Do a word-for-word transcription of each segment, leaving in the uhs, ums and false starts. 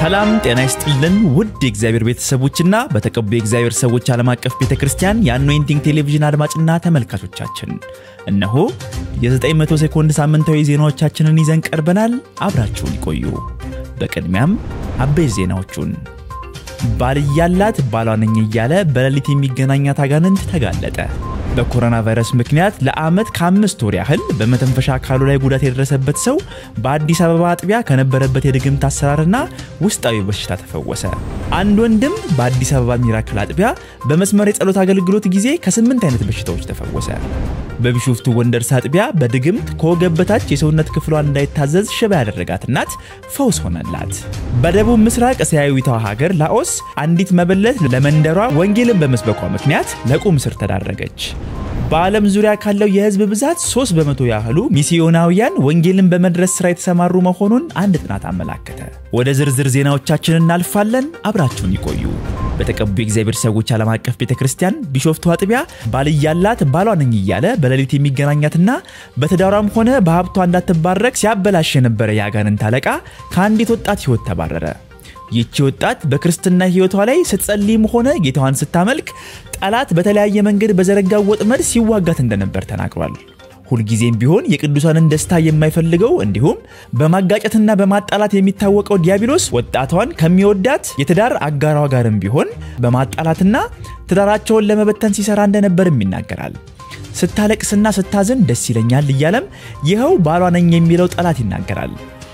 ሰላም ጤና ይስጥልን ውድ የእግዚአብሔር ቤተሰቦችና በተቀበሉ የእግዚአብሔር ሰዎች ዓለም አቀፍ ቤተክርስቲያን የአኖይንቲንግ ቴሌቪዥን አድማጭና ተመልካቾቻችን እነሆ የ900 ሴኮንድ ሳምንታዊ ዜናዎቻችንን ይዘን ቀርበናል አብራችሁን ይቆዩ በቅድሚያም አበይ ዜናዎቹን ባል ያላት ባሏነኝ ይያለ በለሊት የሚገናኛት አጋንንት ተጋለጠ በኮሮና ቫይረስ ምክንያት ለአመት ከአምስት ወር ያህል በመተንፈሻ አካሉ ላይ ጉዳት የደረሰበት ሰው በአዲስ አበባ አጥቢያ ከነበረበት የድግምት አሰራርና ውስጣዊ በሽታ ተፈወሰ። አንድ ወንድም በአዲስ አበባ ሚራክል አጥቢያ በመስመር የጸሎት አገልግሎት ጊዜ ከስምንት አይነት በሽታዎች ተፈወሰ። በቢሾፍቱ ወንደርስ አጥቢያ በድግምት ከወገበታች የሰውነት ክፍሏን እንዳይታዘዝ ሽባ ያደረጋት እናት ፈውስ ሆነላት። በደቡብ ምስራቅ እስያዊቷ ሀገር ላኦስ አንዲት መበለት ለመንደሯ ወንጌልን በመስበኳ ምክንያት ለቁም ስር ተዳረገች። በዓለም ዙሪያ ካለው የህዝብ ብዛት ሶስት በመቶ ያህሉ ሚስዮናውያን ወንጌልን በመድረስ ስራ የተሰማሩ መሆኑን አንድ ጥናት አመላከተ። ወደ ዝርዝር ዜናዎቻችን እናልፋለን አብራችሁን ይቆዩ። በተቀበሉ የእግዚአብሔር ሰዎች ዓለም አቀፍ ቤተክርስቲያን ቢሾፍቱ አጥቢያ ባል ያላት ባሏነኝ ይያለ በለሊት የሚገናኛትና በተዳራም ሆነ በሀብቷ እንዳትባረክ ሲያበላሽ የነበረ ያጋንን ታለቃ ካንዲት ወጣት ህይወት ተባረረ። ይቺ ወጣት በክርስቲና ህይወቷ ላይ ስትጸልይም ሆነ ጌታዋን ስታመልክ ጣላት በተለያየ መንገድ በዘረጋው ወጥመድ ሲዋጋት እንደነበር ተናግሯል። ሁል ጊዜም ቢሆን የቅዱሳንን ደስታ የማይፈልገው እንዲሁም በማጋጨትና በማጣላት የሚታወቀው ዲያብሎስ ወጣቷን ከሚወዳት የትዳር አጋሯ ጋርም ቢሆን በማጣላትና ትዳራቸውን ለመበተን ሲሰራ እንደነበርም ይናገራል። ስታለቅስና ስታዝን ደስ ይለኛል ይያለም ይሄው ባሏነኝ የሚለው ጣላት ይናገራል።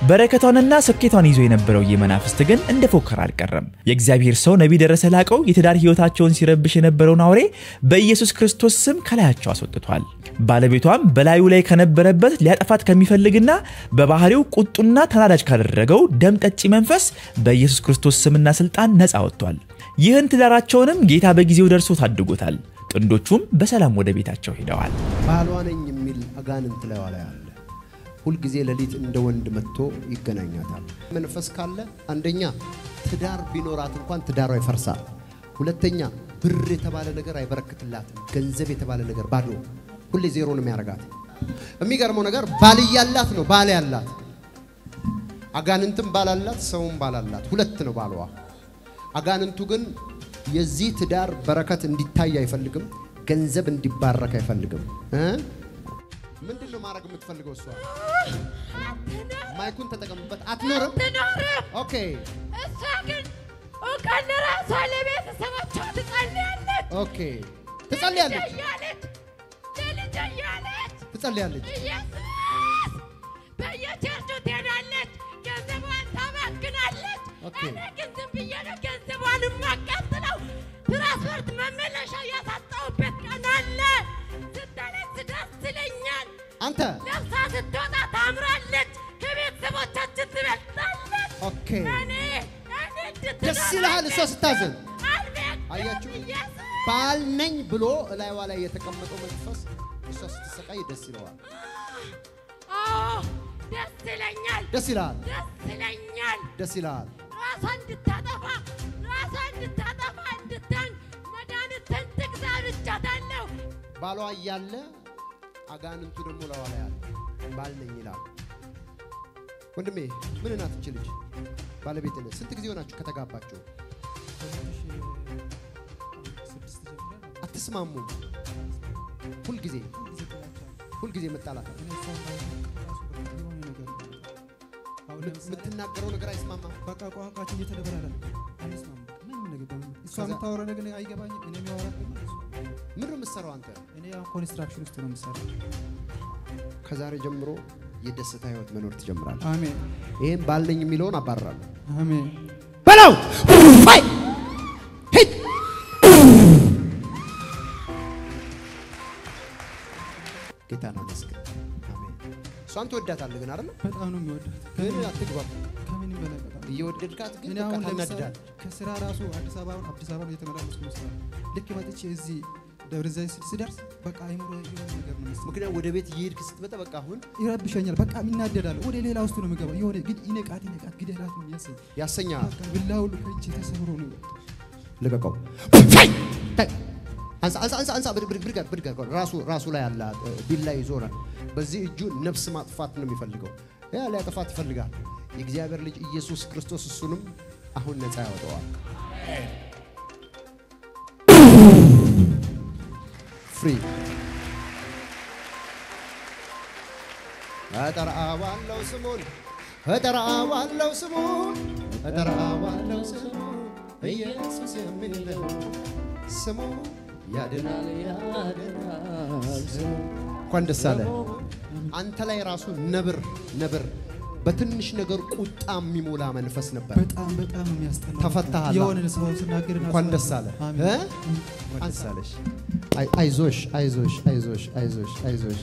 በረከቷንና ስኬቷን ይዞ የነበረው የመናፍስት ግን እንደፎከረ አልቀረም። የእግዚአብሔር ሰው ነብይ ደረሰ ላቀው የትዳር ህይወታቸውን ሲረብሽ የነበረውን አውሬ በኢየሱስ ክርስቶስ ስም ከላያቸው አስወጥቷል። ባለቤቷም በላዩ ላይ ከነበረበት ሊያጠፋት ከሚፈልግና በባህሪው ቁጡና ተናዳጅ ካደረገው ደም ጠጪ መንፈስ በኢየሱስ ክርስቶስ ስምና ስልጣን ነፃ ወጥቷል። ይህን ትዳራቸውንም ጌታ በጊዜው ደርሶ ታድጎታል። ጥንዶቹም በሰላም ወደ ቤታቸው ሄደዋል። ባሏነኝ የሚል አጋንንት ተለዋለያል ሁል ጊዜ ለሊት እንደ ወንድ መጥቶ ይገናኛታል። መንፈስ ካለ አንደኛ ትዳር ቢኖራት እንኳን ትዳሯ ይፈርሳል። ሁለተኛ ብር የተባለ ነገር አይበረክትላትም። ገንዘብ የተባለ ነገር ባዶ ሁሌ ዜሮ ነው የሚያረጋት። የሚገርመው ነገር ባል ያላት ነው ባል ያላት አጋንንትም ባል ያላት ሰውም ባል ያላት ሁለት ነው ባሏ። አጋንንቱ ግን የዚህ ትዳር በረከት እንዲታይ አይፈልግም። ገንዘብ እንዲባረክ አይፈልግም። ምንድነው ማረግ የምትፈልገው? እሷ ማይኩን ተጠቀምበት አትኖርም አትኖርም ኦኬ እሷ ግን ወከለራ ሰለቤት ሰማቾ ትጸልያለች ኦኬ ትጸልያለች ትጸልያለች ትጸልያለች በየቸርቹ ትሄዳለች ገንዘቧን ታባክናለች ኦኬ ግን ዝም ብዬ ነው ገንዘቧንም ማቃጥለው ትራንስፖርት መመለሻ ያሳጣውበት ቀናለ አንተ ለፍሳት ዶታ ታምራለች ከቤት ዘቦቻችን ትበልጣለች ኦኬ እኔ እኔ ደስላል እሷ ስታዘን አያችሁ ባል ነኝ ብሎ ላይዋ ላይ የተቀመጠው መንፈስ እሷ ስትሰቃይ ደስ ይለዋል አዎ ደስ ይለኛል ደስ ይላል ደስ ይለኛል ደስ ይላል ራሷን እንድታጠፋ ራሷን እንድታጠፋ እንድታን መዳንተን ትግዛብ ቻታለው ባሏ ያያለ አጋንንቱ ደሞ ለዋላ ያለ ባልነኝ ይላል። ወንድሜ ምን እናትች ልጅ ባለቤት ነህ ስንት ጊዜ ሆናችሁ ከተጋባችሁ? አትስማሙ ሁሉ ጊዜ ሁሉ ጊዜ መጣላት ምትናገረው ነገር አይስማማ በቃ ቋንቋችን እየተደበራለን አይስማማ ምን ነገር ደም እሷም ታወራ ነገር አይገባኝ እኔም ያወራኩ ምንም መስራው አንተ እኔ ያ ኮንስትራክሽን ውስጥ ነው መስራው ከዛሬ ጀምሮ የደስታ ህይወት መኖር ትጀምራለህ አሜን ይሄን ባልነኝ የሚለውን አባራለሁ አሜን በለው አይ ሂት ጌታ ነው መስከረ አሜን ሷን ተወዳታለህ ግን አይደል በጣም ነው የሚወዳት ግን አትግባብ ከምን ይበለጣ ይወደድካት ግን ከነደዳት ከስራ ራሱ አዲስ አበባ አዲስ አበባ እየተመላለስኩ መስራ ልክ ማጥቼ እዚ ደብረዘይት ሲደርስ በቃ አይምሮ ይሁን ነገር ነው ምክንያት ወደ ቤት ይሄድ ስትመጣ በቃ አሁን ይረብሽኛል በቃ ምናደዳለሁ ወደ ሌላ ውስጥ ነው መገባ ይሆነ ግን ይነቃት ይነቃት ግዴላት ነው ያሰኝ ያሰኛ ቢላው ልጅ ተሰብሮ ነው ለበቃው አንሳ አንሳ አንሳ አንሳ ብድግ ብድግ ብድግ ራሱ ራሱ ላይ ያለ ቢላ ይዞራ በዚህ እጁ ነፍስ ማጥፋት ነው የሚፈልገው ያ ላይ አጥፋት ይፈልጋል የእግዚአብሔር ልጅ ኢየሱስ ክርስቶስ እሱንም አሁን ነፃ ያወጣዋል አሜን free አጠራዋለው ስሙን አጠራዋለው ስሙን አጠራዋለው ስሙን ኢየሱስ የሚለው ስሙ ያድናል ያድናል እንኳን ደስ አለ አንተ ላይ ራሱ ነብር ነብር በትንሽ ነገር ቁጣ የሚሞላ መንፈስ ነበር በጣም በጣም የሚያስጠላ ተፈታሃል የሆነ ሰው ስናገርና እንኳን ደስ አለ እ አንሳለሽ አይ አይዞሽ አይዞሽ አይዞሽ አይዞሽ አይዞሽ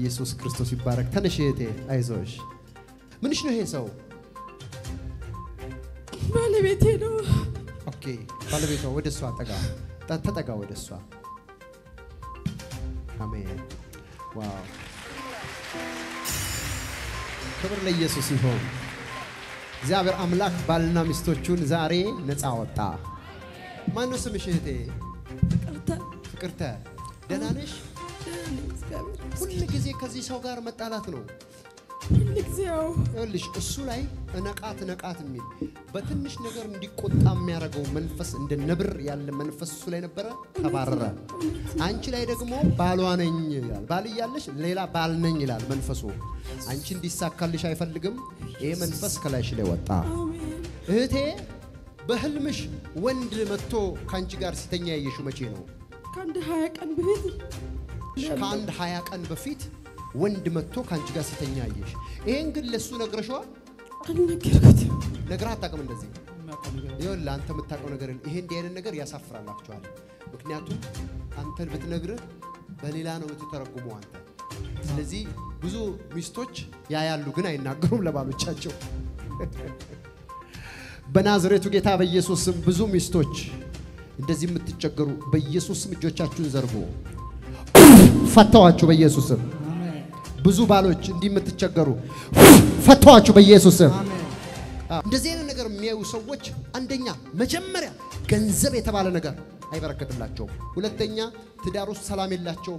ኢየሱስ ክርስቶስ ይባረክ ተነሽ እቴ አይዞሽ ምንሽ ነው ይሄ ሰው ባለቤቴ ነው ኦኬ ባለቤቷ ወደሷ ተጋ ተተጋ ወደሷ አሜን ዋው ክብር ለኢየሱስ ይሁን እግዚአብሔር አምላክ ባልና ሚስቶቹን ዛሬ ነፃ ወጣ ማን ነው ስምሽ እቴ ፍቅርተ ፍቅርተ ደህና ነሽ ሁሉ ጊዜ ከዚህ ሰው ጋር መጣላት ነው ሁሉ ጊዜው እልሽ እሱ ላይ ነቃት ነቃት የሚል በትንሽ ነገር እንዲቆጣ የሚያደርገው መንፈስ እንደ ነብር ያለ መንፈስ እሱ ላይ ነበር ተባረረ አንቺ ላይ ደግሞ ባልዋ ነኝ ይላል ባል ይያለሽ ሌላ ባል ነኝ ይላል መንፈሱ አንቺ እንዲሳካልሽ አይፈልግም ይሄ መንፈስ ከላይሽ ላይ ወጣ እህቴ በህልምሽ ወንድ መጥቶ ካንቺ ጋር ሲተኛ ያየሽ መቼ ነው ካንድ ሃያ ቀን በፊት ካንድ ሃያ ቀን በፊት ወንድ መጥቶ ካንቺ ጋር ሲተኛ ያየሽ ይሄን ግን ለሱ ነግረሽዋል አንነገርኩት ነግራት አጣቀም እንደዚህ ይሁን ላንተ መታቀው ነገር ይሄ እንዲህ አይነት ነገር ያሳፍራላችኋል ምክንያቱም አንተን ብትነግርህ በሌላ ነው ተተረጉመው አንተ ስለዚህ ብዙ ሚስቶች ያያሉ ግን አይናገሩም ለባሎቻቸው በናዝሬቱ ጌታ በኢየሱስ ስም ብዙ ሚስቶች እንደዚህ የምትቸገሩ በኢየሱስ ስም እጆቻችሁን ዘርጉ ፈታዋችሁ በኢየሱስ ስም ብዙ ባሎች እንዲምትቸገሩ ፈታዋችሁ በኢየሱስ ስም አሜን እንደዚህ አይነት ነገር የሚያዩ ሰዎች አንደኛ መጀመሪያ ገንዘብ የተባለ ነገር አይበረከትላቸው ሁለተኛ ትዳሩ ሰላም የላቸው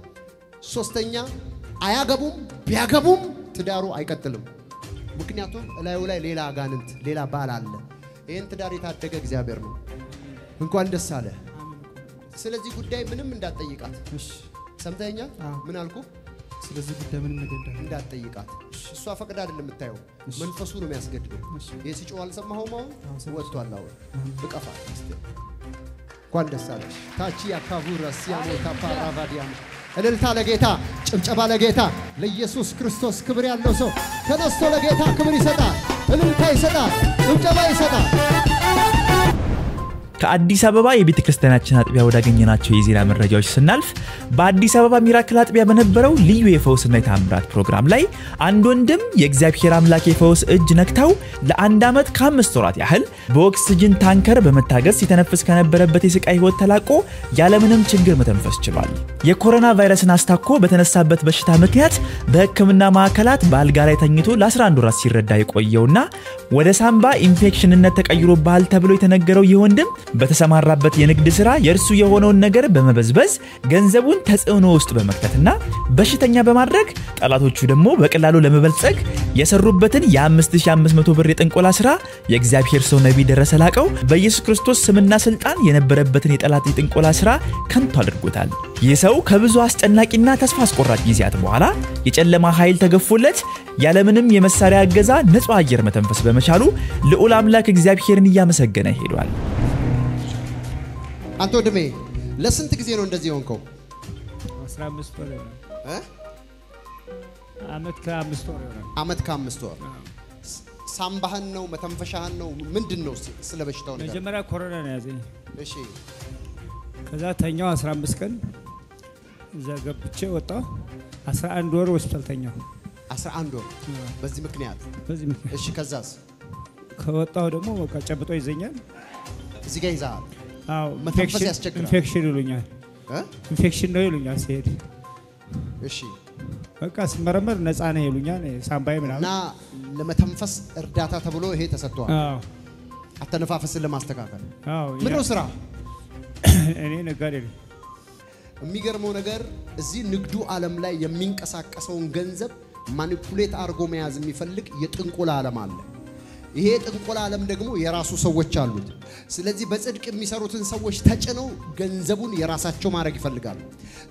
ሶስተኛ አያገቡም ቢያገቡም ትዳሩ አይቀጥልም ምክንያቱም ላይው ላይ ሌላ አጋንንት ሌላ ባል አለ ይሄን ትዳር የታደገ እግዚአብሔር ነው እንኳን ደስ አለ ስለዚህ ጉዳይ ምንም እንዳትጠይቃት እሺ ሰምተኛ ምን አልኩ ስለዚህ ጉዳይ ምንም ነገር እንዳትጠይቃት እሷ ፈቅዳ አይደለም የምታየው መንፈሱ ነው የሚያስገድደው የሲጮህ አልሰማኸው ማው ወጥቷል አው በቀፋ እስቲ እንኳን ደስ አለሽ ታቺ ያካቡራ ሲያሞ ታፓራቫዲያም እልልታ ለጌታ ጭብጨባ ለጌታ ለኢየሱስ ክርስቶስ ክብር ያለው ሰው ተነስቶ ለጌታ ክብር ይሰጣል እልልታ ይሰጣል ጭብጨባ ይሰጣል ከአዲስ አበባ የቤተ ክርስቲያናችን አጥቢያ ወዳገኘናቸው የዜና መረጃዎች ስናልፍ በአዲስ አበባ ሚራክል አጥቢያ በነበረው ልዩ የፈውስና የታምራት ፕሮግራም ላይ አንድ ወንድም የእግዚአብሔር አምላክ የፈውስ እጅ ነክታው ለአንድ ዓመት ከአምስት ወራት ያህል በኦክሲጅን ታንከር በመታገስ ሲተነፍስ ከነበረበት የስቃይ ህይወት ተላቆ ያለምንም ችግር መተንፈስ ችሏል። የኮሮና ቫይረስን አስታኮ በተነሳበት በሽታ ምክንያት በሕክምና ማዕከላት በአልጋ ላይ ተኝቶ ለ11 ወራት ሲረዳ የቆየውና ወደ ሳምባ ኢንፌክሽንነት ተቀይሮ ባል ተብሎ የተነገረው ይህ ወንድም በተሰማራበት የንግድ ስራ የርሱ የሆነውን ነገር በመበዝበዝ ገንዘቡን ተጽዕኖ ውስጥ በመክተትና በሽተኛ በማድረግ ጣላቶቹ ደግሞ በቀላሉ ለመበልጸግ የሰሩበትን የ5500 ብር የጥንቆላ ስራ የእግዚአብሔር ሰው ነብይ ደረሰ ላቀው በኢየሱስ ክርስቶስ ስምና ስልጣን የነበረበትን የጣላት የጥንቆላ ስራ ከንቱ አድርጎታል። ይህ ሰው ከብዙ አስጨናቂና ተስፋ አስቆራጭ ጊዜያት በኋላ የጨለማ ኃይል ተገፎለት ያለምንም የመሳሪያ አገዛ ንጹህ አየር መተንፈስ በመቻሉ ለዑል አምላክ እግዚአብሔርን እያመሰገነ ሄዷል። አንተ ወድሜ ለስንት ጊዜ ነው እንደዚህ ሆንከው? አስራ አምስት ወር ነው። እ? አመት ከአምስት ወር ነው። አመት ከአምስት ወር። ሳምባህን ነው መተንፈሻህን ነው ምንድነው ስለበሽታው ነገር? መጀመሪያ ኮሮና ነው ያዘኝ። እሺ። ከዛ ተኛው አስራ አምስት ቀን እዛ ገብቼ ወጣሁ። አስራ አንድ ወር ሆስፒታል ተኛሁ። አስራ አንድ ወር በዚህ ምክንያት። በዚህ ምክንያት። እሺ ከዛስ? ከወጣሁ ደግሞ በቃ ጨብጦ ይዘኛል። እዚህ ጋር ይዛል። አው ኢንፌክሽን ኢንፌክሽን ይሉኛል እ ኢንፌክሽን ነው ይሉኛል ሲሄድ እሺ በቃ ስመረመር ነፃ ነው ይሉኛል ሳምባዬ ምናምን እና ለመተንፈስ እርዳታ ተብሎ ይሄ ተሰጥቷል አው አተነፋፈስን ለማስተካከል አው ምድሩ ስራ እኔ ነጋዴ ነኝ የሚገርመው ነገር እዚህ ንግዱ ዓለም ላይ የሚንቀሳቀሰውን ገንዘብ ማኒፑሌት አድርጎ መያዝ የሚፈልግ የጥንቆላ ዓለም አለ ይሄ ጥንቆላ ዓለም ደግሞ የራሱ ሰዎች አሉት ስለዚህ በጽድቅ የሚሰሩትን ሰዎች ተጭነው ገንዘቡን የራሳቸው ማድረግ ይፈልጋሉ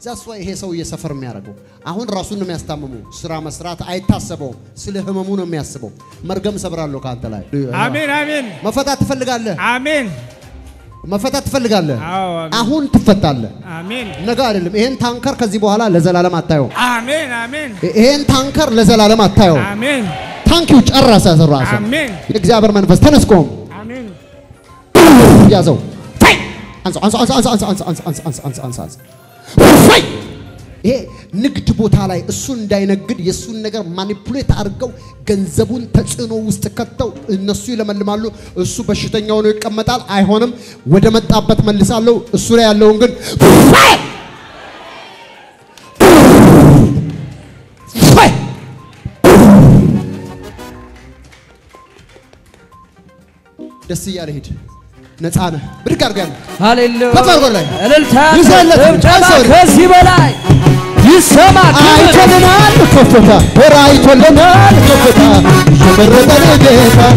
ዛስ ወይ ይሄ ሰው እየሰፈር የሚያደርገው አሁን ራሱን ነው የሚያስታመመው ስራ መስራት አይታሰበው ስለ ህመሙ ነው የሚያስበው መርገም ሰብራለሁ ካንተ ላይ አሜን አሜን መፈታት ትፈልጋለህ አሜን መፈታት ትፈልጋለህ አሁን ትፈታለህ አሜን ነገ አይደለም ይሄን ታንከር ከዚህ በኋላ ለዘላለም አታየው አሜን አሜን ይሄን ታንከር ለዘላለም አታየው አሜን Thank you, Charasa. Amen. Examine man, first, tennis comb. Amen. Yazo. Fight. Answer, answer, answer, answer, answer, answer, answer, answer, answer, answer. Fight. Hey, Nick to Botala, Sunday in a good Yasunagar, manipulate Argo, Genzabun, Tatsuno, Staccato, Nasula Malamalo, Super Shutanion, Kamatal, I honum, Wedamat Abatman Lisalo, Surea Longan. Fight. Fight. السيارات نتعامل بركارجان هاللو كفارقولي الالتحام يسمع كسيبلاي يسمع أيتنا كفتا ورايتنا كفتا شبرتنا جيتا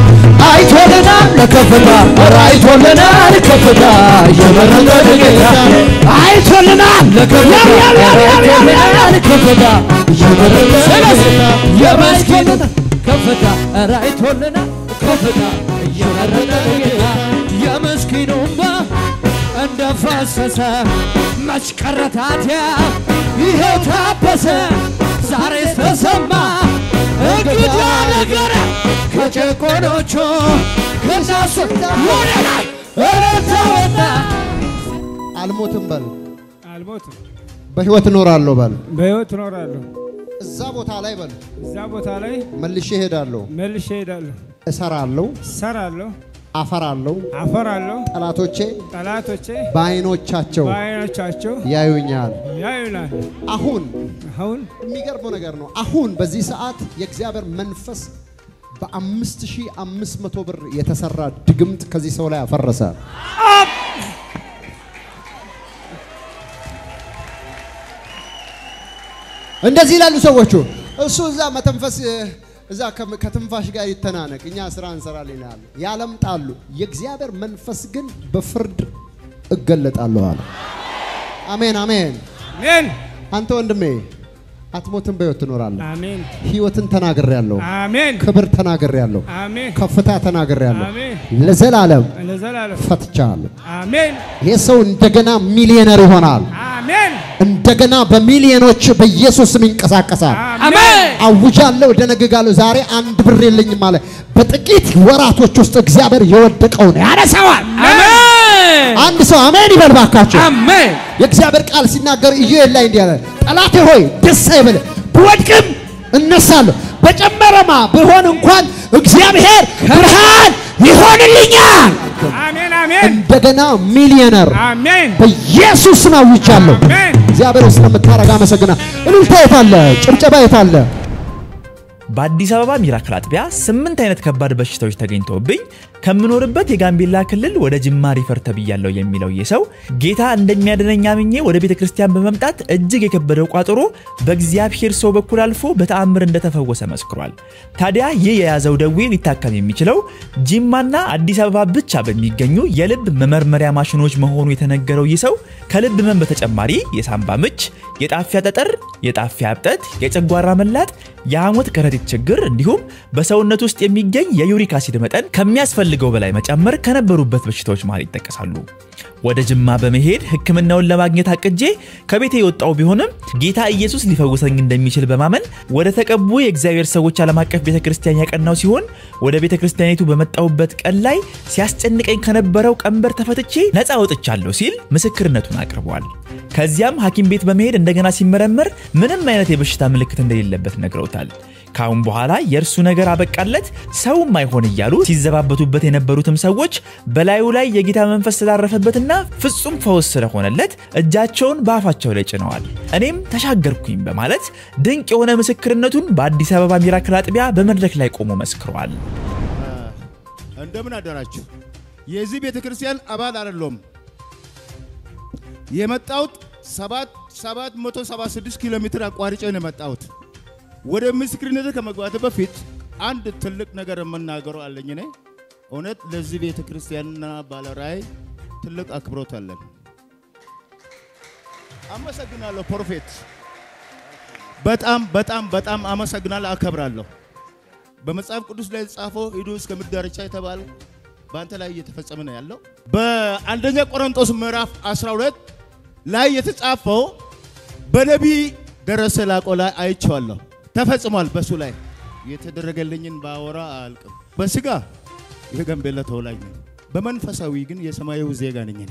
أيتنا كفتا ورايتنا كفتا شبرتنا جيتا أيتنا كفتا ورايتنا كفتا شبرتنا كفتا ورايتنا كفتا يا يا مسكين أمة أنت فاسسة مشكرتات يا هي تابسة زاريس تسمى أكيد على كره كتكونوشو كناس مورنا أرتوتا الموتن بل الموتن بهوت نور الله بل بهوت نور الله الزابوت عليه بل الزابوت عليه ملي شهيد الله ملي شهيد الله سرالو سرالو عفرالو عفرالو تلاتوچه تلاتوچه باينوچاچو باينوچاچو يايونيال يايونيال اهون اهون ميغربو ነገር ነው አሁን በዚህ ሰዓት የእግዚአብሔር መንፈስ በ5500 ብር የተሰራ ድግምት ከዚህ ሰው ላይ አፈረሰ እንደዚህ ይላሉ ሰዎች እሱ እዛ መተንፈስ إذا كم كتنفاش قاعد يتنانك إني أسران سرالينا يعلم تعلو يجزيابر منفسجن بفرد قلت الله على آمين آمين آمين أنتوا عندمي أتموتن بيوتنور الله آمين هيوتن تناقر الله آمين كبر تناقر الله آمين كفتة تناقر الله آمين لزال علم لزال علم فتشال آمين يسوع انتجنا مليونير هونال آمين انتجنا بمليونوش بيسوع من كسا كسا آمين أوجالله ودنا جعلو زاري عند بريلين ماله بتأكيد وراتو شوست إخبار يودك أون هذا سؤال آمين عند سو آمين يبربك كاتش آمين يكسبر كالسينا غير يلاين دياله ألاته هوي تسيبله بودكم النسالو بجمبرا ما بهونن قان إخبار برهان يهون اللينيان آمين آمين بدنا مليونير آمين بيسوع سنا وجالله آمين إخبار وسلام تارا جامس أجنا إلتهى فله إلتهى فله بعد سبب ميراكلات بيا سمن تينت كبار بشي توجه تجين توبين كم من وربة يجان بالله كلل وده جماري فرتبيا لو يميلو يساو جيتها عندك ميادنا نعميني وده بيت كريستيان بممتات الجيك كبروا قاطرو بجزياب خير صوب كلالفو بتعمر عند تفوق سمسكرال تاديا ييا زودا وين يتكلم يميلو جماننا عد سبب بتشابد ميجانيو يلب ممر مريا ماشنوج مهون يتنجرو يساو كلب بمن بتجماري يسام بامج يتعفيات تر يتعفيات تد يتجوار مللات يعمود كرادي تجر عندهم بس هو نتوست يميجان يوري كاسيد متن كم يسفل قبل ما تأمر كنا بروبت بشتوش مالي تكسلوا ودجم ما بمهير حكم النول لما جيت هكذا كبيت يوتأو بهونم جيت هايسوس لفوجس عند ميشيل بمامن ورثك أبوي إكزاير سويت على ما كبيت كريستيانية كناوس يهون ودبيت كريستيانية تبمت أو بتك الله سياست إنك إن كنا بروك أمبر تفتت شيء نتأوت التشالوسيل مسكرنا تناقربوال كزيام حكيم بيت بمهير عند جناسي مرمر من الميناتي بشتاملك تنديل لبث نجروتال كاون بحالا يرسو نجار عبكالت سو ما يهون يالو تزباب بتوبته نبروتهم سوتش بلا يولا يجيتها من فصل عرفت بتنا فصوم فوس رخون اللت الجاتشون بعفتشوا ليجنوال أنيم تشجركين بمالت دينك وانا مسكرنتون بعد سبب ميراكلات بيا بمرلك لايك أمو مسكروال عندما ندرج يزيد بيتكريسيان أباد على اللوم يمت أوت سبات سبات متو سبات سدس كيلومتر أقواريج أنا مت أوت ورا مسكرين هذا كم قوته بفيت عند تلك نجار من نجارو على جنة، هناك لزبية كريستيانا بالاراي تلك أكبر تلنا. أما سجناله بروفيت. بتأم بتأم بتأم أما سجناله أكبر الله. بمسألة كدوس لا يسافو يدوس كميت دارشة تبال. بانت لا يتفسس منه الله. بعندنا قرآن توس مراف أسرارات لا يتسافو بنبي درسلا كلا أيش الله تفسس مال بسوله. يتدرج اللين باورا ألك بس كا يكمل بلا ثولاين بمن فسويجن يسمعه وزيجانين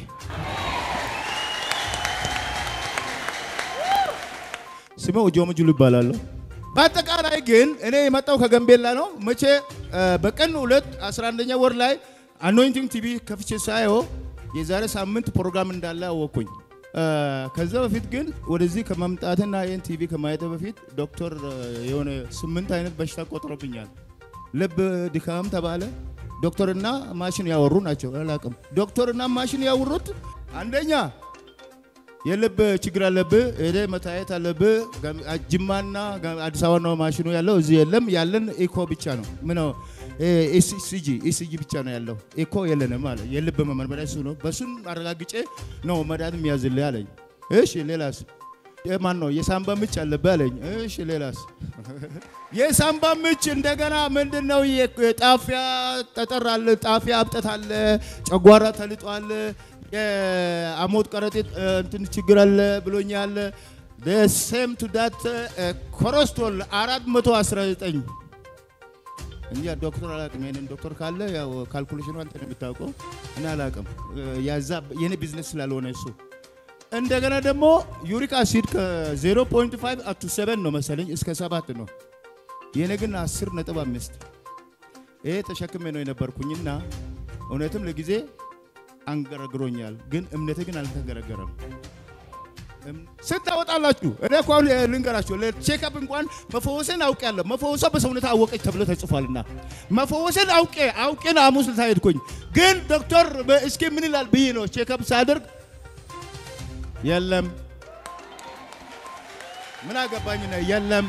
سماه جوام جلوب بالالو باتك أنا يجين إني ما تاو كمل بلا نو مче بكن ولد أسرانيا ورلاي Anointing تي في كفتش سايو يزار سامنت برنامج دالا وكون كذا بفيد جن ورزق كمان تأذن أين تي في كمان تبفيد دكتور يونه سمنت هينت بشتا كوترو بينيال لب دكام تباله دكتورنا ماشين ياورون أشوا لا كم دكتورنا ماشين ياورود عندنا يلب شجرة لب إذا متاعي تلب جماننا أدساونا ماشينو يالله زيلم يالن إيكو بيتشانو منو إس سيجي إس سيجي بيتشانو يالله إيكو يالن مال يلب بمن بدأ سونو بسون أرلاقيتش نو مدام ميازلي عليه إيش للاس يمانو يسامبا ميتش لب عليه إيش للاس يسامبا ميتش إندعنا مندنو يكوت أفيا تترال أفيا بتتحل أقوارا تلتو على Amod karatit entun cigaral belonyal the same to that cholesterol arad metu asralit ini. Ini doktor alat mainin doktor kalle ya calculation wan teri betul ko. Ini alat kam. Ya zab ini business lalone su. Anda kan ada mo uric acid ke zero point five to seven no masalahnya iska sabat no. Ini kan asir netaba mist. Eh tercakap meno ini berkunjung na. Orang itu lagi je. Anggara gronyal, gen emnete gen alta gara garam. Setahu tak laju, ada kau lingkaran tu, le check up engkau, mafusen awak elok, mafusen bersama kita awak ikhtabul tak sefalna, mafusen awak awak na musul saya dikuny. Gen doktor iske minilal biino check up sadar, yallam, mana gabanya yallam,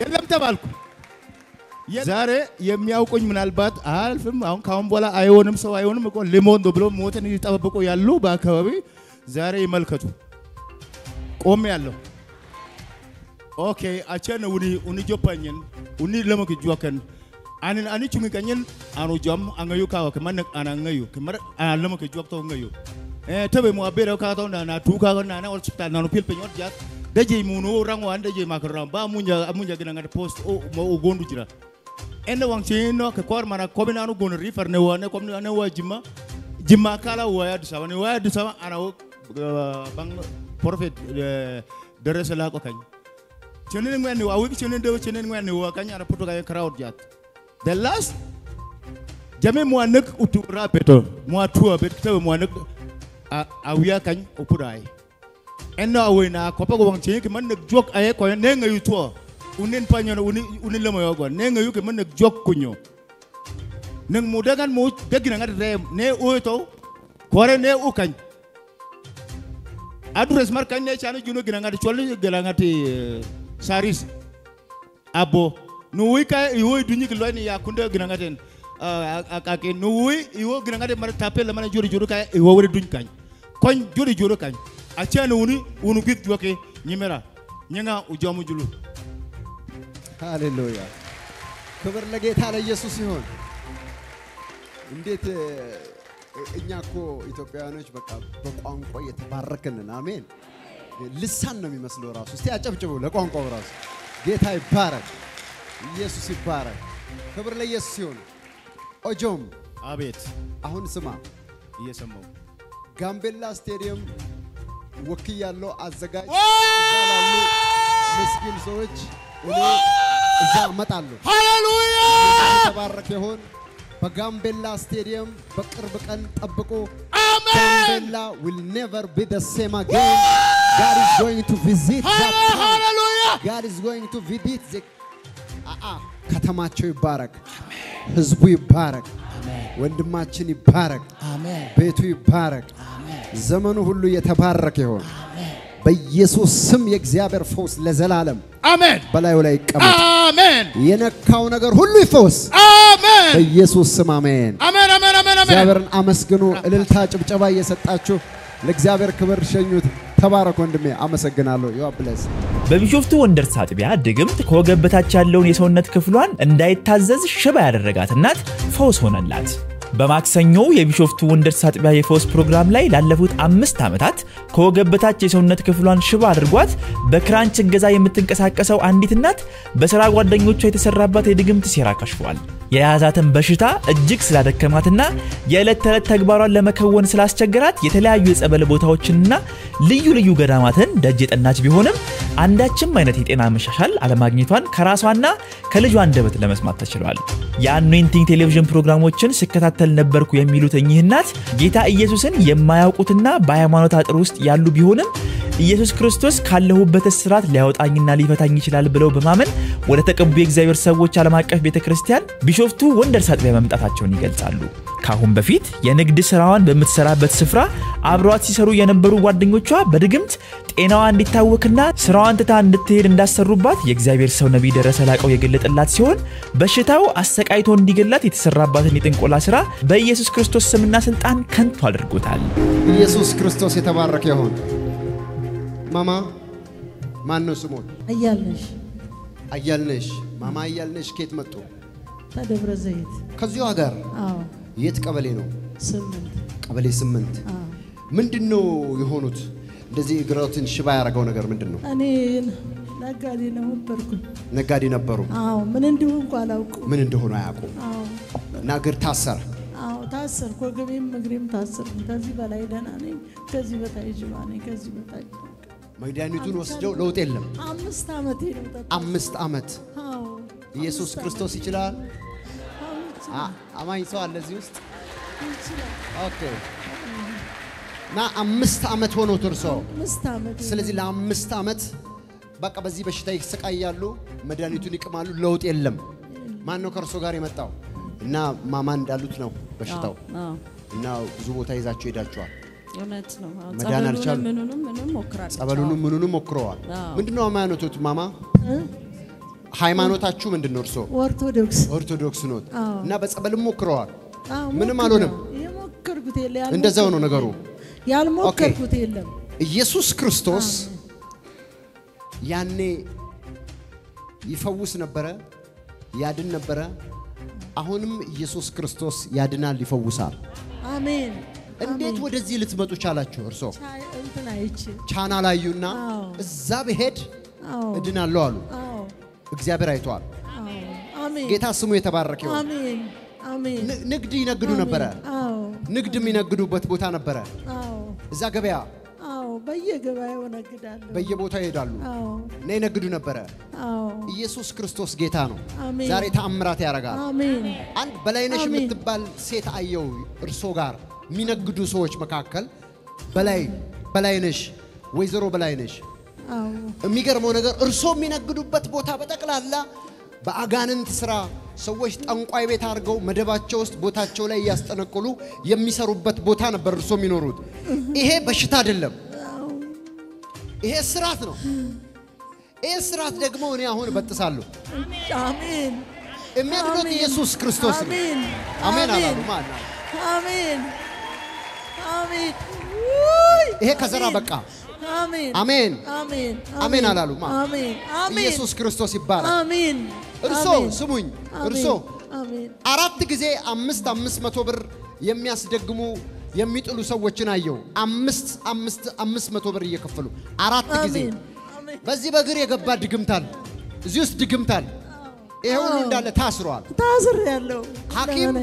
yallam tabalku. Zare, yang miao kau menalbat, alfim, awam kaum bola ayonum so ayonum kau lemon doblo, mungkin ini tahu buku yang lu bahkawi, zare imal katu, kau melalui. Okay, acen uni uni jopanyen, uni lama kejuakan. Anin ani cumi kanyen, anu jam angayu kau, kemana anangayu, kemar lama kejuak tau angayu. Eh, tapi mau abis aku kata na na tuka kan na na orang cipta na nupil penyot jat, dah jadi munu orang wan dah jadi makaran, bah munja munja kena ngan post, oh mau gondu cila. Enda wang cina kekor mana kau bina anu guneri, ferne wana kau bina anu wajima, jima kalau waya dusawan, waya dusawan anu bang profit dari selah kau kany. Cina ni mana awik cina dewa cina ni mana kany anu putu kaya crowd jat. The last, jamin muanek utura betul, muatua betul kita muanek awia kany upurai. Enda awina kau pakai wang cina kemana jual ayah kau yang nengayu tua. Unin panjang, unin unin lemah juga. Nengayu kemana jok kunyo. Neng muda kan mau degi nangat rem. Ne u itu, korang ne u kan. Aduh resmar kan ne cahaya juno genangat cuali genangat saris. Abo, nuwi kaya iwo dunia keluar ni ya kunda genangatin. Akak nuwi iwo genangatin mereka tapi lemana juru juru kaya iwo beri dunia kan. Kan juru juru kan. Aceh nuni unukit juga ke ni merah. Nyanga ujamu julu. Hallelujah. Kabar lagi thala Yesus Yohn. Indah tu, inya ko Ethiopia ni cuma berkuang kau ya terbarakkan, amin. Lisan kami maslu rasul. Setiap jam jam boleh kuang kau rasul. Kita ibarat, Yesus ibarat. Kabar lagi Yesus Yohn. Ojom. Abid. Ahun semua. Iya semua. Gambella Stadium. Wakil Allah Azza. Miskin Zoj. Hallelujah! Tabarak Yahon, Bagambella Stadium, Bakarbakan Abako. Amen. Bagambella will never be the same again. God is going to visit. Hallelujah! God is going to visit the. Ah ah. Katamacho Barak. Amen. Hizbu Barak. Amen. Wendmachini Barak. Amen. Betu Barak. Amen. Zamanu hullu yatabarak Yahon. Amen. بيسوس سم يكزيابر فوس لزلالم آمين بلاي ولا يكمل آمين ينكاو نجر هلو يفوس آمين بيسوس سم آمين آمين آمين آمين آمين زابرن أمسكنو الالتاج بجواي يستأجو لك زابر كبر شنود تبارك وندمي أمسكنا له يا بلس ببيشوفتو وندر ساعات بيعدقم تكوجب بتاتشالون يسون نتكفلون إن دايت تزز شبعر الرجات النات فوس هون اللات በማክሰኞ የቢሾፍቱ ወንደርሳት ባይ ፎስ ፕሮግራም ላይ ላለፉት አምስት አመታት ከወገበታች የሰውነት ክፍሏን ሽባ አድርጓት በክራንች ገዛ የምትንቀሳቀሰው አንዲት እናት በስራ ጓደኞቿ የተሰራባት የድግምት ሴራ ከሽፏል። የያዛተን በሽታ እጅግ ስላደከማትና የዕለት ተዕለት ተግባሯን ለመከወን ስላስቸገራት የተለያዩ የጸበል ቦታዎችንና ልዩ ልዩ ገዳማትን ደጅ የጠናች ቢሆንም አንዳችም አይነት የጤና መሻሻል አለማግኘቷን ከራሷና ከልጇ አንደበት ለመስማት ተችሏል። የአኖይንቲንግ ቴሌቪዥን ፕሮግራሞችን ስከታተ ነበርኩ የሚሉት እኚህ እናት ጌታ ኢየሱስን የማያውቁትና በሃይማኖት አጥር ውስጥ ያሉ ቢሆንም ኢየሱስ ክርስቶስ ካለሁበት ስራት ሊያወጣኝና ሊፈታኝ ይችላል ብለው በማመን ወደ ተቀበዩ የእግዚአብሔር ሰዎች ዓለም አቀፍ ቤተክርስቲያን ቢሾፍቱ ወንደርሳት ላይ መምጣታቸውን ይገልጻሉ። ካሁን በፊት የንግድ ስራዋን በመተሰራበት ስፍራ አብሯት ሲሰሩ የነበሩ ጓደኞቿ በድግምት ጤናዋ እንዲታወክና ስራዋን ተታ እንድትሄድ እንዳሰሩባት የእግዚአብሔር ሰው ነብይ ደረሰላቀው የገለጠላት ሲሆን በሽታው አሰቃይቶ እንዲገላት የተሰራባትን የጥንቆላ ስራ በኢየሱስ ክርስቶስ ስምና ስልጣን ከንቱ አድርጎታል። ኢየሱስ ክርስቶስ የተባረከ ይሁን። ማማ ማን ነው ስሞት? አያልነሽ አያልነሽ ማማ አያልነሽ ከየት መጡ? ከደብረ ዘይት ከዚሁ ሀገር። አዎ የት ቀበሌ ነው? ስምንት ቀበሌ ስምንት። አዎ ምንድነው የሆኑት? እንደዚህ እግራቱን ሽባ ያረጋው ነገር ምንድነው? እኔ ነጋዴ ነበርኩ። ነጋዴ ነበሩ? አዎ ምን እንደሆነ አላውቁ። ምን እንደሆነ አያውቁ? አዎ ናገር ታሰረ? አዎ ታሰረ። ኮግሬም ምግሬም ታሰረ። ከዚህ በላይ ደና ነኝ፣ ከዚህ በታይ ጅባ ነኝ፣ ከዚህ በታይ መድኃኒቱን ወስደው ለውጥ የለም። አምስት አመት ነው ተጣጣ። አምስት አመት? አዎ ኢየሱስ ክርስቶስ ይችላል። አማኝ ሰው አለ እዚህ ውስጥ? ኦኬ ና አምስት አመት ሆኖ ተርሶ አምስት አመት። ስለዚህ ለአምስት አመት በቃ በዚህ በሽታ ይስቃያሉ፣ መድኃኒቱን ይቅማሉ፣ ለውጥ የለም። ማን ነው ከርሶ ጋር የመጣው? እና ማማ እንዳሉት ነው በሽታው እና ብዙ ቦታ ይዛቸው ሄዳቸዋል። እውነት ነው። ጸበሉንም ምኑንም ምኑንም ሞክራለች። ጸበሉንም ምኑንም ሞክረዋል። ምንድነው ሃይማኖቱት ማማ? ሃይማኖታችሁ ምንድነው እርሶ? ኦርቶዶክስ። ኦርቶዶክስ ነው እና በጸበልም ሞክረዋል። ምንም አልሆነም። የሞከርኩት የለም። እንደዛው ነው ነገሩ። ያልሞከርኩት የለም። ኢየሱስ ክርስቶስ ያኔ ይፈውስ ነበር፣ ያድን ነበር። አሁንም ኢየሱስ ክርስቶስ ያድናል፣ ይፈውሳል። አሜን። እንዴት ወደዚህ ልትመጡ ቻላችሁ እርሶ? እንትና እቺ ቻናል አዩና እዛ በሄድ እድናለሁ አሉ። እግዚአብሔር አይቷል። አሜን። ጌታ ስሙ የተባረከ ይሁን። አሜን አሜን። ንግድ ይነግዱ ነበር? አዎ ንግድ የሚነግዱበት ቦታ ነበር? አዎ እዛ ገበያ? አዎ በየገበያው ነግዳሉ፣ በየቦታው ይሄዳሉ። አዎ ነይ ነግዱ ነበር? አዎ ኢየሱስ ክርስቶስ ጌታ ነው። ዛሬ ተአምራት ያረጋል። አሜን። አንድ በላይነሽ የምትባል ሴት አየው እርሶ ጋር ሚነግዱ ሰዎች መካከል በላይ በላይነሽ ወይዘሮ በላይነሽ። አዎ የሚገርመው ነገር እርሶ የሚነግዱበት ቦታ በጠቅላላ በአጋንንት ስራ ሰዎች ጠንቋይ ቤት አርገው መደባቸው ውስጥ ቦታቸው ላይ ያስጠነቁሉ የሚሰሩበት ቦታ ነበር እርሶ የሚኖሩት። ይሄ በሽታ አይደለም፣ ይሄ ስራት ነው። ይሄ ስራት ደግሞ እኔ አሁን በጥሳለሁ። አሜን። እምነቱ ኢየሱስ ክርስቶስ ነው። አሜን አሜን አላማና አሜን አሜን። ይሄ ከዘራ በቃ አሜን አሜን አሜን አሜን አላሉማ። አሜን አሜን። ኢየሱስ ክርስቶስ ይባረክ። አሜን። እርሶ ስሙኝ እርሶ አሜን አራት ጊዜ አምስት አምስት መቶ ብር የሚያስደግሙ የሚጥሉ ሰዎችን አየው። አምስት አምስት አምስት መቶ ብር እየከፈሉ አራት ጊዜ በዚህ በግር የገባ ድግምታል፣ እዚህ ውስጥ ድግምታል። ይሄ ሁሉ እንዳለ ታስሯል። ታስር ያለው ሐኪም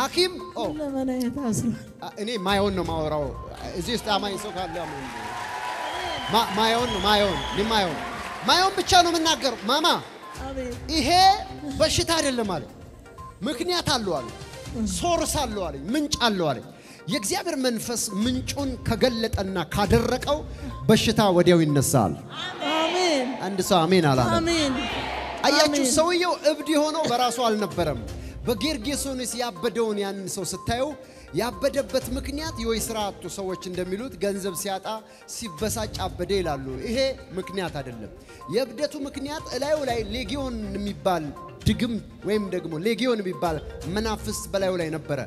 ሐኪም ኦ ለምን ታስሯል? እኔ ማየውን ነው ማወራው። እዚህ ውስጥ አማኝ ሰው ካለ አማኝ ما ما يون ما يون ما يون ما يون بتشانو من ناقر ماما. إيه بشيت هذا اللي ماله ممكن يطلعوا عليه صور صلوا عليه منج علوا عليه يكذب منفس منجون كجلة أن كادر ركوا بشيت وديو النسال. آمين. عند سامين على. آمين. أيها الشو سويو أبدي هونو برا سؤال نبرم በጌርጌሶን ሲያበደውን ያን ሰው ስታዩ ያበደበት ምክንያት የወይስራቱ ሰዎች እንደሚሉት ገንዘብ ሲያጣ ሲበሳጭ አበደ ይላሉ። ይሄ ምክንያት አይደለም። የብደቱ ምክንያት እላዩ ላይ ሌጊዮን የሚባል ድግም ወይም ደግሞ ሌጊዮን የሚባል መናፍስ በላዩ ላይ ነበረ።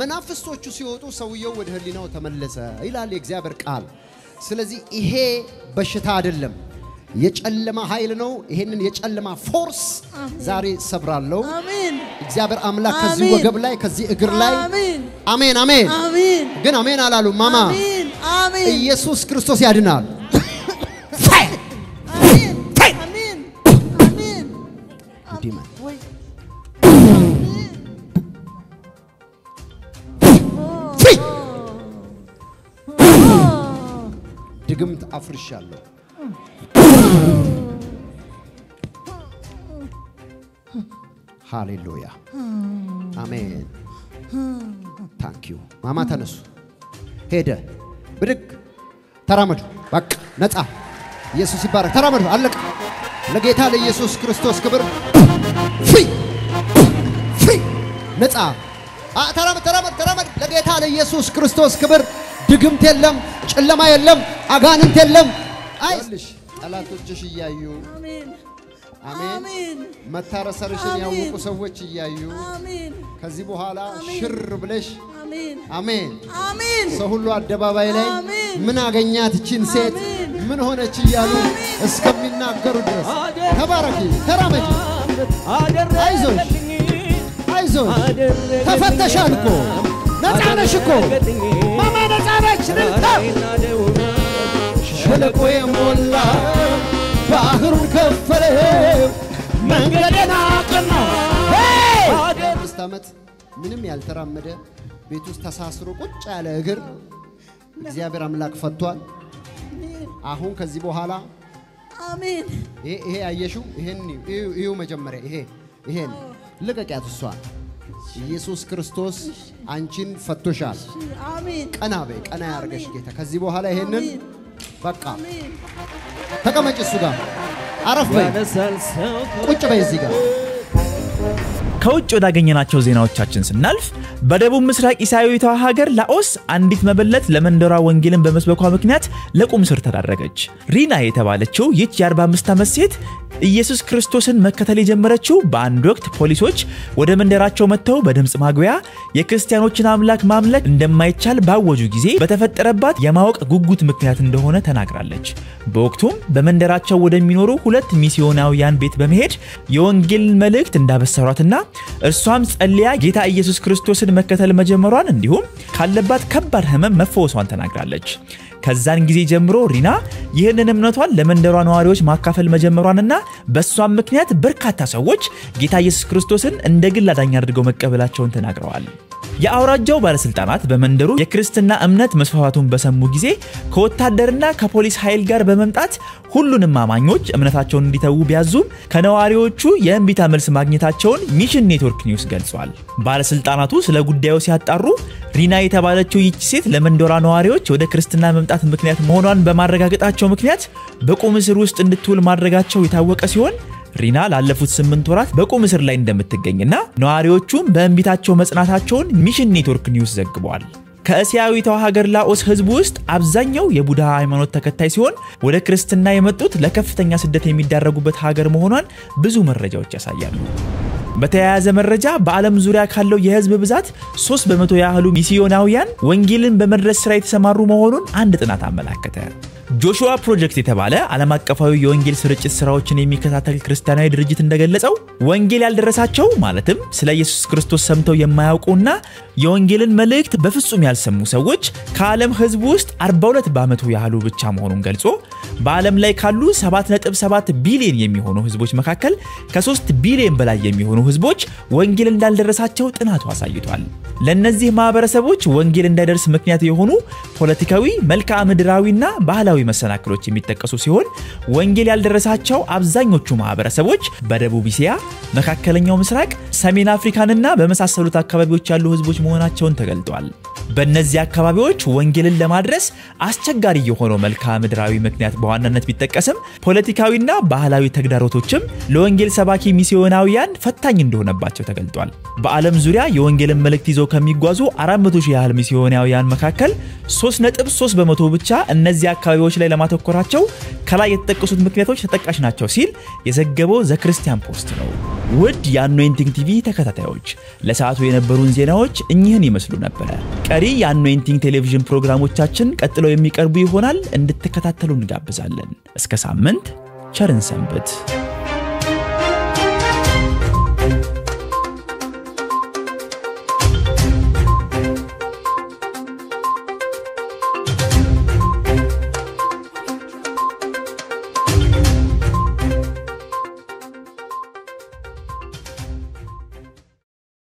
መናፍስቶቹ ሲወጡ ሰውየው ወደ ህሊናው ተመለሰ ይላል የእግዚአብሔር ቃል። ስለዚህ ይሄ በሽታ አይደለም። የጨለማ ኃይል ነው። ይሄንን የጨለማ ፎርስ ዛሬ ሰብራለሁ። አሜን። እግዚአብሔር አምላክ ከዚህ ወገብ ላይ ከዚህ እግር ላይ አሜን አሜን አሜን አሜን ግን አሜን አላሉ ማማ አሜን አሜን ኢየሱስ ክርስቶስ ያድናል። አሜን አሜን አሜን አሜን ወይ ድግምት አፍርሻለሁ። Hallelujah. Amen. Thank you. Mama Tanasu. Head. Brick. Taramadu. Back. Nata. Jesus Ibarak. Taramadu. Allah. Lagetale Jesus Christos Kabir. Free. Free. Nata. Ah, Taramad, Taramad, Taramad. Lagetale Jesus Christos Kabir. Digum tellam. Challamayallam. Aganim tellam. Aish. Allah Tuchia you. Amen. Amen. Matarasarashin yawu sawwech yayu. Amen. Kazi bohala shir blesh. Amen. Amen. Amen. Sahullu adababay lay. Min agenyat chin set. Min honech yalu iskemminagaru dress. Tabaraki, terameji. Aizon. Aizon. Tafattashalko. Natanashko. Mama natanach niltab. Shalko yemulla. Bahurun kafale, mangade na kana. Hey! Ustamat, minum yal teram mede, betus tasasro kuchcha leger. Ziyaber amlak fatwa. Ahun kazibo hala. Amen. Eh eh ayeshu, ehni, eh eh umajamre, eh eh. Laga kya tuswa? Jesus Christos anchin fatushal. Amen. Ana bek, ana yargash kita. Kazibo hala ehni, baka. تكمل السجا عرف بي كوتش بي الزجا كوتش ودا جنينا تشوزينا وتشاتشنس نالف بدأ بمسرح إسحاقي تهاجر لاوس عنديت مبلت لمن درا وانجيلم بمسبق هامكنات لكم سرت الرجج رينا يتبالتشو يتجربها مستمسيت ኢየሱስ ክርስቶስን መከተል የጀመረችው በአንድ ወቅት ፖሊሶች ወደ መንደራቸው መጥተው በደምጽ ማግቢያ የክርስቲያኖችን አምላክ ማምለክ እንደማይቻል ባወጁ ጊዜ በተፈጠረባት የማወቅ ጉጉት ምክንያት እንደሆነ ተናግራለች። በወቅቱም በመንደራቸው ወደሚኖሩ ሁለት ሚስዮናውያን ቤት በመሄድ የወንጌል መልእክት እንዳበሰሯትና እርሷም ጸልያ ጌታ ኢየሱስ ክርስቶስን መከተል መጀመሯን እንዲሁም ካለባት ከባድ ህመም መፈወሷን ተናግራለች። ከዛን ጊዜ ጀምሮ ሪና ይህንን እምነቷን ለመንደሯ ነዋሪዎች ማካፈል መጀመሯንና በሷም ምክንያት በርካታ ሰዎች ጌታ ኢየሱስ ክርስቶስን እንደግል አዳኝ አድርገው መቀበላቸውን ተናግረዋል። የአውራጃው ባለስልጣናት በመንደሩ የክርስቲና እምነት መስፋፋቱን በሰሙ ጊዜ ከወታደርና ከፖሊስ ኃይል ጋር በመምጣት ሁሉንም አማኞች እምነታቸውን እንዲተው ቢያዙም ከነዋሪዎቹ የእምቢታ መልስ ማግኘታቸውን ሚሽን ኔትወርክ ኒውስ ገልጿል። ባለስልጣናቱ ስለ ጉዳዩ ሲያጣሩ ሪና የተባለችው ይህች ሴት ለመንደሯ ነዋሪዎች ወደ ክርስቲና መምጣት ምክንያት መሆኗን በማረጋገጣቸው ምክንያት በቁም እስር ውስጥ እንድትውል ማድረጋቸው የታወቀ ሲሆን ሪና ላለፉት ስምንት ወራት በቁም እስር ላይ እንደምትገኝና ነዋሪዎቹም በእንቢታቸው መጽናታቸውን ሚሽን ኔትወርክ ኒውስ ዘግቧል። ከእስያዊቷ ሀገር ላኦስ ህዝብ ውስጥ አብዛኛው የቡዳ ሃይማኖት ተከታይ ሲሆን ወደ ክርስቲና የመጡት ለከፍተኛ ስደት የሚዳረጉበት ሀገር መሆኗን ብዙ መረጃዎች ያሳያሉ። በተያያዘ መረጃ በዓለም ዙሪያ ካለው የህዝብ ብዛት ሶስት በመቶ ያህሉ ሚስዮናውያን ወንጌልን በመድረስ ስራ የተሰማሩ መሆኑን አንድ ጥናት አመላከተ። ጆሹዋ ፕሮጀክት የተባለ ዓለም አቀፋዊ የወንጌል ስርጭት ስራዎችን የሚከታተል ክርስቲያናዊ ድርጅት እንደገለጸው ወንጌል ያልደረሳቸው ማለትም ስለ ኢየሱስ ክርስቶስ ሰምተው የማያውቁና የወንጌልን መልእክት በፍጹም ያልሰሙ ሰዎች ከዓለም ህዝብ ውስጥ አርባ ሁለት በመቶ ያህሉ ብቻ መሆኑን ገልጾ በዓለም ላይ ካሉ ሰባት ነጥብ ሰባት ቢሊዮን የሚሆኑ ህዝቦች መካከል ከ ሶስት ቢሊዮን በላይ የሚሆኑ ህዝቦች ወንጌል እንዳልደረሳቸው ጥናቱ አሳይቷል። ለነዚህ ማህበረሰቦች ወንጌል እንዳይደርስ ምክንያት የሆኑ ፖለቲካዊ፣ መልካምድራዊና ባህላዊ መሰናክሎች የሚጠቀሱ ሲሆን ወንጌል ያልደረሳቸው አብዛኞቹ ማህበረሰቦች በደቡብ እስያ፣ መካከለኛው ምስራቅ፣ ሰሜን አፍሪካንና በመሳሰሉት አካባቢዎች ያሉ ህዝቦች መሆናቸውን ተገልጧል። በእነዚህ አካባቢዎች ወንጌልን ለማድረስ አስቸጋሪ የሆነው መልካም ድራዊ ምክንያት በኋላነት ቢተቀሰም ፖለቲካዊና ባህላዊ ተግዳሮቶችም ለወንጌል ሰባኪ ሚስዮናውያን ፈታኝ እንደሆነባቸው ተገልጧል። በዓለም ዙሪያ የወንጌልን መልእክት ይዘው ከሚጓዙ አራት መቶ ሺህ ያህል ሚስዮናውያን መካከል ሶስት ነጥብ ሶስት በመቶ ብቻ እነዚህ አካባቢዎች ላይ ለማተኮራቸው ከላይ የተጠቀሱት ምክንያቶች ተጠቃሽ ናቸው ሲል የዘገበው ዘ ክርስቲያን ፖስት ነው። ውድ የአኖይንቲንግ ቲቪ ተከታታዮች ለሰዓቱ የነበሩን ዜናዎች እኚህን ይመስሉ ነበር። ቀሪ የአኖይንቲንግ ቴሌቪዥን ፕሮግራሞቻችን ቀጥለው የሚቀርቡ ይሆናል እንድትከታተሉ እንጋብዛለን። እስከ ሳምንት ቸርን ሰንብት።